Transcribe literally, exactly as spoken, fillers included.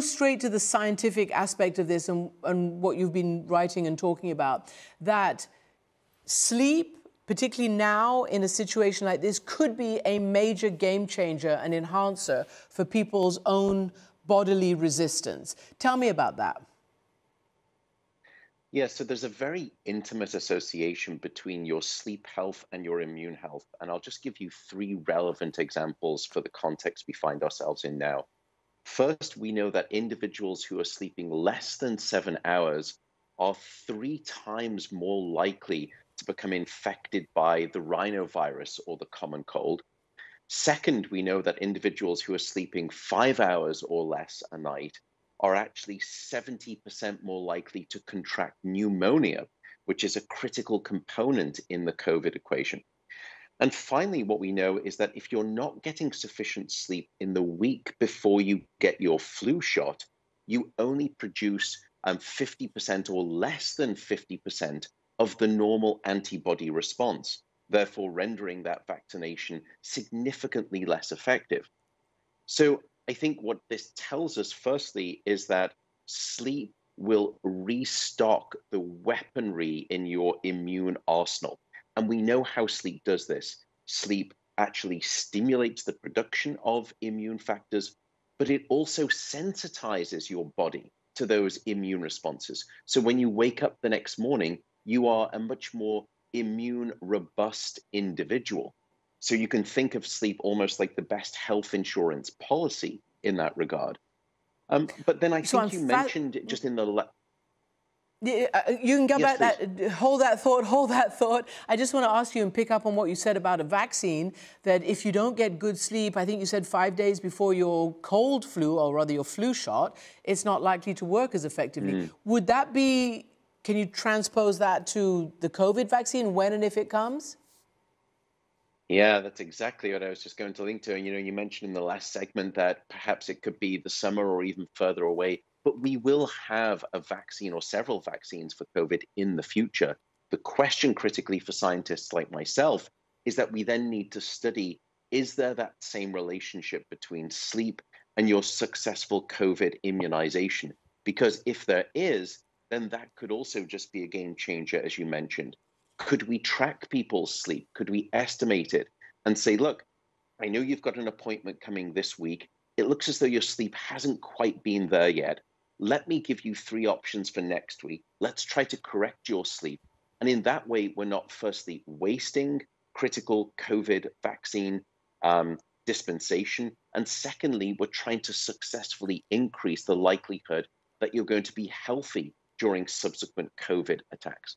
go straight to the scientific aspect of this and, and what you've been writing and talking about, that sleep, particularly now in a situation like this, could be a major game changer and enhancer for people's own bodily resistance. Tell me about that. Yeah, so there's a very intimate association between your sleep health and your immune health. And I'll just give you three relevant examples for the context we find ourselves in now. First, we know that individuals who are sleeping less than seven hours are three times more likely to become infected by the rhinovirus or the common cold. Second, we know that individuals who are sleeping five hours or less a night are actually seventy percent more likely to contract pneumonia, which is a critical component in the COVID equation. And finally, what we know is that if you're not getting sufficient sleep in the week before you get your flu shot, you only produce um, fifty percent or less than fifty percent of the normal antibody response, therefore rendering that vaccination significantly less effective. So I think what this tells us, firstly, is that sleep will restock the weaponry in your immune arsenal. And we know how sleep does this. Sleep actually stimulates the production of immune factors, but it also sensitizes your body to those immune responses. So when you wake up the next morning, you are a much more immune robust individual. So you can think of sleep almost like the best health insurance policy in that regard. Um, but then I so think I'm you mentioned just in the... Yeah, you can go yes, back, that, hold that thought, hold that thought. I just want to ask you and pick up on what you said about a vaccine, that if you don't get good sleep, I think you said five days before your cold flu, or rather your flu shot, it's not likely to work as effectively. Mm. Would that be... Can you transpose that to the COVID vaccine when and if it comes? Yeah, that's exactly what I was just going to link to. And, you know, you mentioned in the last segment that perhaps it could be the summer or even further away, but we will have a vaccine or several vaccines for COVID in the future. The question critically for scientists like myself is that we then need to study, is there that same relationship between sleep and your successful COVID immunization? Because if there is, then that could also just be a game changer, as you mentioned. Could we track people's sleep? Could we estimate it and say, look, I know you've got an appointment coming this week. It looks as though your sleep hasn't quite been there yet. Let me give you three options for next week. Let's try to correct your sleep. And in that way, we're not firstly wasting critical COVID vaccine um, dispensation. And secondly, we're trying to successfully increase the likelihood that you're going to be healthy during subsequent COVID attacks.